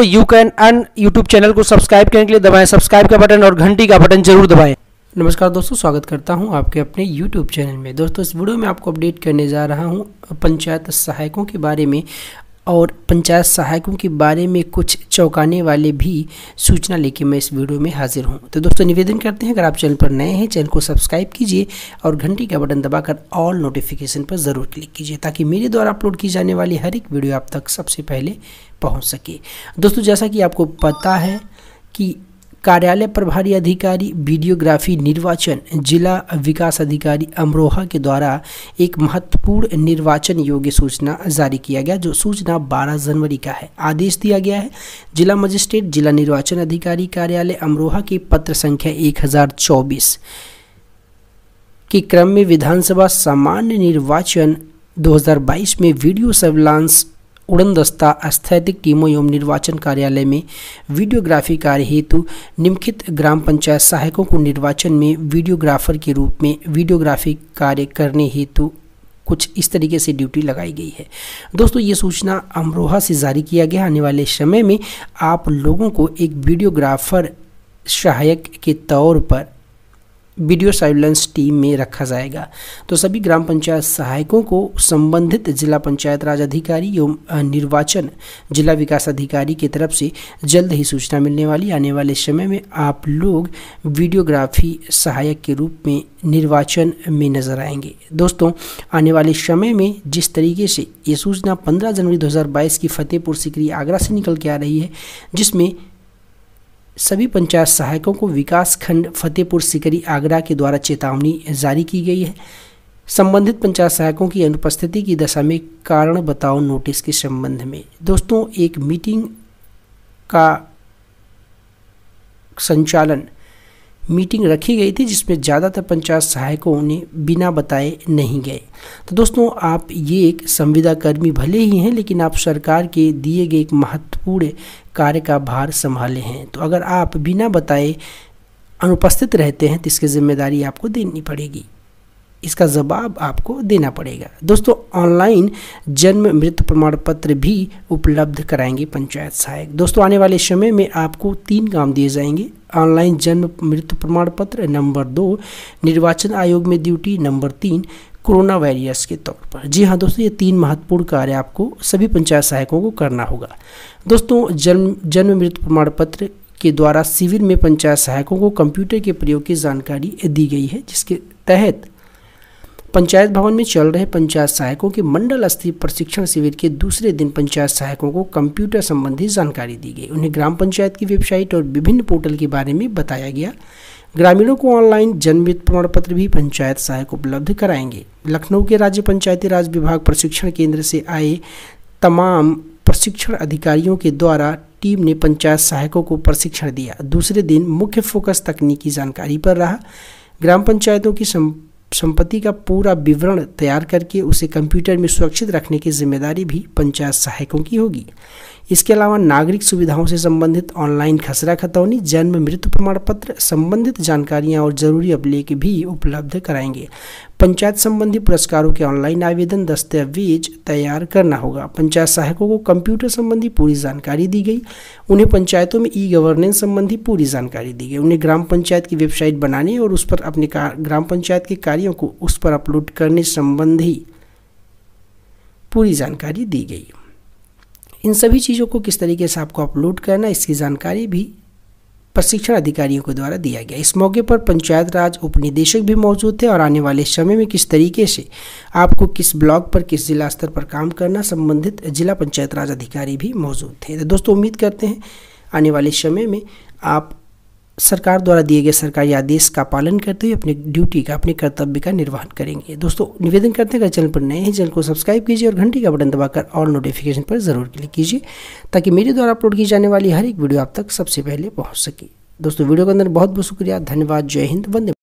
दोस्तों you can earn YouTube channel को subscribe करने के लिए दबाएं सब्सक्राइब का बटन और घंटी का बटन जरूर दबाएं। नमस्कार दोस्तों, स्वागत करता हूं आपके अपने YouTube चैनल में। दोस्तों इस वीडियो में आपको अपडेट करने जा रहा हूं पंचायत सहायकों के बारे में, और पंचायत सहायकों के बारे में कुछ चौंकाने वाले भी सूचना लेके मैं इस वीडियो में हाजिर हूं। तो दोस्तों निवेदन करते हैं, अगर आप चैनल पर नए हैं चैनल को सब्सक्राइब कीजिए और घंटी का बटन दबाकर ऑल नोटिफिकेशन पर ज़रूर क्लिक कीजिए ताकि मेरे द्वारा अपलोड की जाने वाली हर एक वीडियो आप तक सबसे पहले पहुँच सके। दोस्तों जैसा कि आपको पता है कि कार्यालय प्रभारी अधिकारी वीडियोग्राफी निर्वाचन जिला विकास अधिकारी अमरोहा के द्वारा एक महत्वपूर्ण निर्वाचन योग्य सूचना जारी किया गया, जो सूचना 12 जनवरी का है। आदेश दिया गया है जिला मजिस्ट्रेट जिला निर्वाचन अधिकारी कार्यालय अमरोहा की पत्र संख्या 1024 के क्रम में विधानसभा सामान्य निर्वाचन 2022 में वीडियो सर्विलांस उड़नदस्ता स्थैतिक टीमों एवं निर्वाचन कार्यालय में वीडियोग्राफी कार्य हेतु निम्नलिखित ग्राम पंचायत सहायकों को निर्वाचन में वीडियोग्राफर के रूप में वीडियोग्राफी कार्य करने हेतु कुछ इस तरीके से ड्यूटी लगाई गई है। दोस्तों ये सूचना अमरोहा से जारी किया गया। आने वाले समय में आप लोगों को एक वीडियोग्राफर सहायक के तौर पर वीडियो सर्विलांस टीम में रखा जाएगा। तो सभी ग्राम पंचायत सहायकों को संबंधित जिला पंचायत राज अधिकारी एवं निर्वाचन जिला विकास अधिकारी की तरफ से जल्द ही सूचना मिलने वाली। आने वाले समय में आप लोग वीडियोग्राफी सहायक के रूप में निर्वाचन में नजर आएंगे। दोस्तों आने वाले समय में जिस तरीके से ये सूचना 15 जनवरी 2022 की फतेहपुर सिकरी आगरा से निकल के आ रही है, जिसमें सभी पंचायत सहायकों को विकास खंड फतेहपुर सिकरी आगरा के द्वारा चेतावनी जारी की गई है। संबंधित पंचायत सहायकों की अनुपस्थिति की दशा में कारण बताओ नोटिस के संबंध में दोस्तों एक मीटिंग का संचालन मीटिंग रखी गई थी, जिसमें ज़्यादातर पंचायत सहायकों ने बिना बताए नहीं गए। तो दोस्तों आप ये एक संविदा कर्मी भले ही हैं, लेकिन आप सरकार के दिए गए एक महत्वपूर्ण कार्य का भार संभाले हैं। तो अगर आप बिना बताए अनुपस्थित रहते हैं तो इसकी जिम्मेदारी आपको देनी पड़ेगी, इसका जवाब आपको देना पड़ेगा। दोस्तों ऑनलाइन जन्म मृत्यु प्रमाण पत्र भी उपलब्ध कराएंगे पंचायत सहायक। दोस्तों आने वाले समय में आपको 3 काम दिए जाएंगे, ऑनलाइन जन्म मृत्यु प्रमाण पत्र, नंबर 2 निर्वाचन आयोग में ड्यूटी, नंबर 3 कोरोना वॉरियर्स के तौर पर। जी हाँ दोस्तों, ये 3 महत्वपूर्ण कार्य आपको सभी पंचायत सहायकों को करना होगा। दोस्तों जन्म मृत्यु प्रमाण पत्र के द्वारा शिविर में पंचायत सहायकों को कंप्यूटर के प्रयोग की जानकारी दी गई है, जिसके तहत पंचायत भवन में चल रहे पंचायत सहायकों के मंडल स्तरीय प्रशिक्षण शिविर के दूसरे दिन पंचायत सहायकों को कंप्यूटर संबंधी जानकारी दी गई। उन्हें ग्राम पंचायत की वेबसाइट और विभिन्न पोर्टल के बारे में बताया गया। ग्रामीणों को ऑनलाइन जन्म प्रमाण पत्र भी पंचायत सहायक उपलब्ध कराएंगे। लखनऊ के राज्य पंचायती राज विभाग प्रशिक्षण केंद्र से आए तमाम प्रशिक्षण अधिकारियों के द्वारा टीम ने पंचायत सहायकों को प्रशिक्षण दिया। दूसरे दिन मुख्य फोकस तकनीकी जानकारी पर रहा। ग्राम पंचायतों की संपत्ति का पूरा विवरण तैयार करके उसे कंप्यूटर में सुरक्षित रखने की जिम्मेदारी भी पंचायत सहायकों की होगी। इसके अलावा नागरिक सुविधाओं से संबंधित ऑनलाइन खसरा खतौनी, जन्म मृत्यु प्रमाण पत्र संबंधित जानकारियां और जरूरी अभिलेख भी उपलब्ध कराएंगे। पंचायत संबंधी पुरस्कारों के ऑनलाइन आवेदन दस्तावेज तैयार करना होगा। पंचायत सहायकों को कंप्यूटर संबंधी पूरी जानकारी दी गई। उन्हें पंचायतों में ई गवर्नेंस संबंधी पूरी जानकारी दी गई। उन्हें ग्राम पंचायत की वेबसाइट बनाने और उस पर अपने ग्राम पंचायत के कार्यों को उस पर अपलोड करने संबंधी पूरी जानकारी दी गई। इन सभी चीज़ों को किस तरीके से आपको अपलोड करना है इसकी जानकारी भी प्रशिक्षण अधिकारियों के द्वारा दिया गया। इस मौके पर पंचायत राज उपनिदेशक भी मौजूद थे। और आने वाले समय में किस तरीके से आपको किस ब्लॉक पर किस जिला स्तर पर काम करना, संबंधित जिला पंचायत राज अधिकारी भी मौजूद थे। तो दोस्तों उम्मीद करते हैं आने वाले समय में आप सरकार द्वारा दिए गए सरकारी आदेश का पालन करते हुए अपनी ड्यूटी का अपने कर्तव्य का निर्वहन करेंगे। दोस्तों निवेदन करते हैं, अगर चैनल पर नए हैं चैनल को सब्सक्राइब कीजिए और घंटी का बटन दबाकर ऑल नोटिफिकेशन पर जरूर क्लिक कीजिए ताकि मेरे द्वारा अपलोड की जाने वाली हर एक वीडियो आप तक सबसे पहले पहुंच सके। दोस्तों वीडियो के अंदर बहुत बहुत शुक्रिया, धन्यवाद, जय हिंद, वंदे।